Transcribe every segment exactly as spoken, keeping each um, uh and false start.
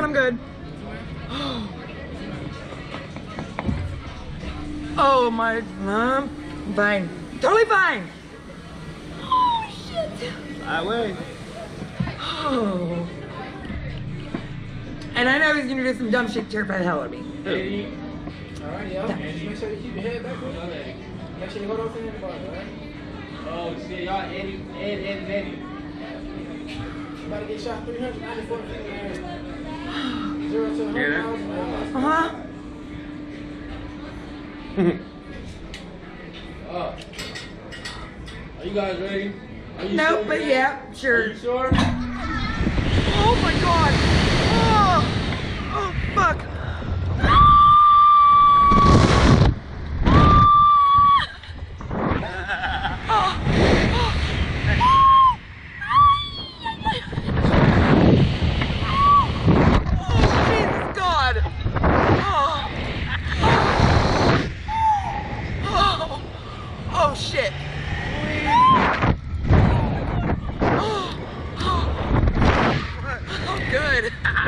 fine, I'm good. Oh, oh my, mom, I'm fine. Totally fine. Oh, shit. I win. Oh. And I know he's gonna do some dumb shit to by the hell out of me. Hey. All right, yeah. Make sure you keep your head back. Make sure you hold on to the ball, all right? Oh, see, y'all Eddie, Ed, Ed, and Eddie. About to get shot three hundred ninety-four feet in the air. zero to one hundred miles an hour. Uh-huh. Mm-hmm. Uh, are you guys ready? Are you nope, sure but ready? Yeah, sure. Are you sure? Oh, my God. Oh, oh fuck. Oh.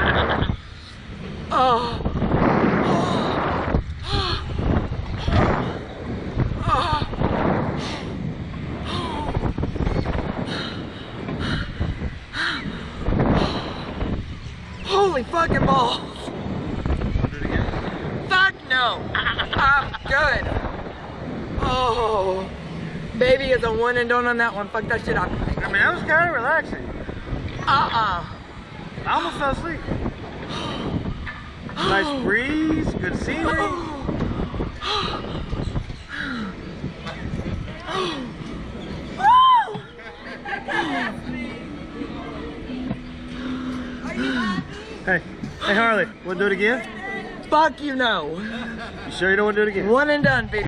Oh. Oh. Oh. Oh. Holy fucking balls. Fuck no. I'm good. Oh. Baby is a one and done on that one. Fuck that shit up. I mean, that was kind of relaxing. Uh-uh. I almost fell asleep. Nice breeze, good scenery. Oh. Oh. Oh. Hey, hey Harley, wanna do it again? Fuck you, no. You sure you don't wanna do it again? One and done, baby.